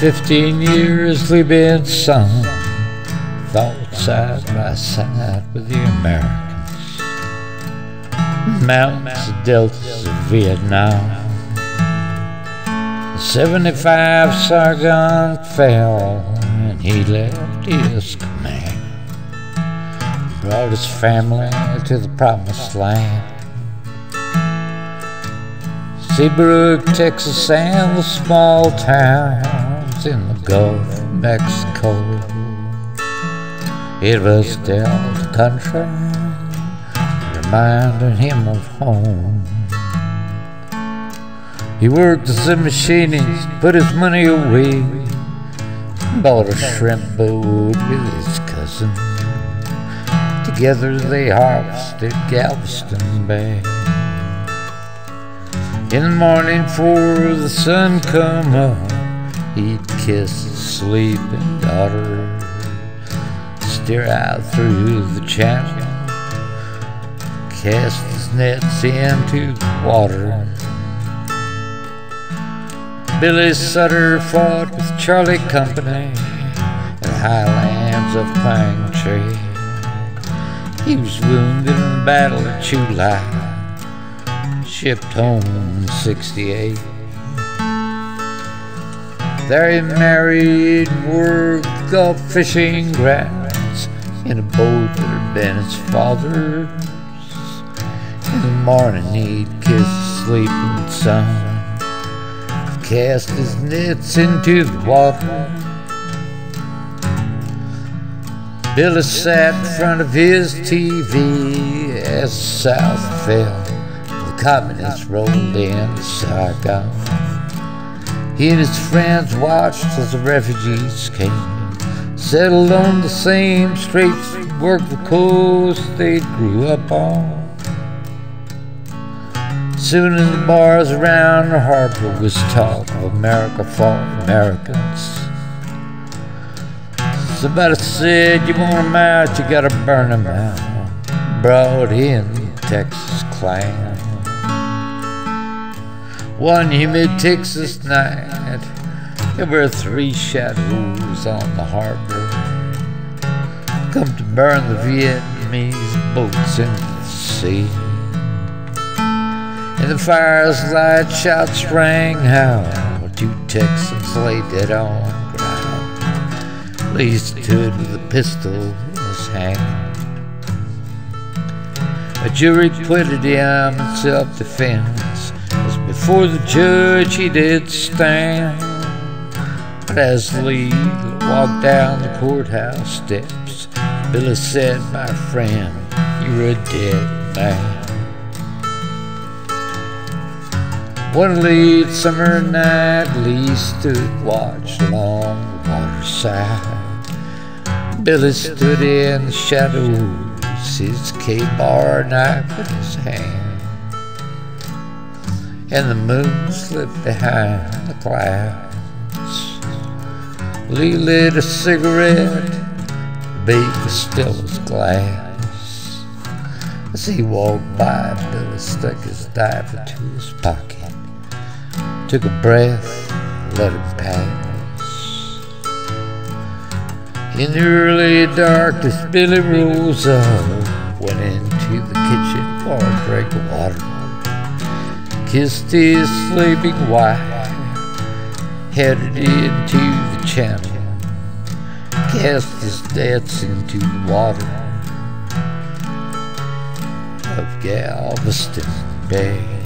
15 years we've been sunk, fought side by side with the Americans. Mountains, the deltas of Vietnam. 75 Sargon fell, and he left his command, brought his family to the promised land. Seabrook, Texas, and the small towns in the Gulf of Mexico. It was still the country, reminding him of home. He worked as a machinist, put his money away, bought a shrimp boat with his cousin. Together they harvested Galveston Bay. In the morning before the sun come up, he'd kiss his sleeping daughter, steer out through the channel, cast his nets into the water. Billy Sutter fought with Charlie Company in the highlands of Pine Tree. He was wounded in the Battle of Chulai, shipped home in 68. There he married and worked gulf fishing grounds in a boat that had been his father's. In the morning he'd kiss his sleeping son, cast his nets into the water. Billy sat in front of his TV as the South fell. Communists rolled in Saigon. He and his friends watched as the refugees came, settled on the same streets, worked the coast they grew up on. Soon in the bars around the harbor was talk of America for Americans. Somebody said, "You want them out, you gotta burn them out." Brought in the Texas clan. One humid Texas night, there were three shadows on the harbor, come to burn the Vietnamese boats into the sea. In the fire's light, shots rang out. Two Texans lay dead on the ground. Lee stood with a pistol in his hand. A jury acquitted him in self-defense. Before the judge he did stand, but as Lee walked down the courthouse steps, Billy said, "My friend, you're a dead man." One late summer night, Lee stood watch along the waterside. Billy stood in the shadows, his K-bar knife in his hand, and the moon slipped behind the clouds. Lee lit a cigarette, the beat was still as glass. As he walked by, Billy stuck his knife into his pocket, took a breath, let him pass. In the early darkness, Billy rose up, went into the kitchen for a drink of water, kissed his sleeping wife, headed into the channel, cast his nets into the water of Galveston Bay.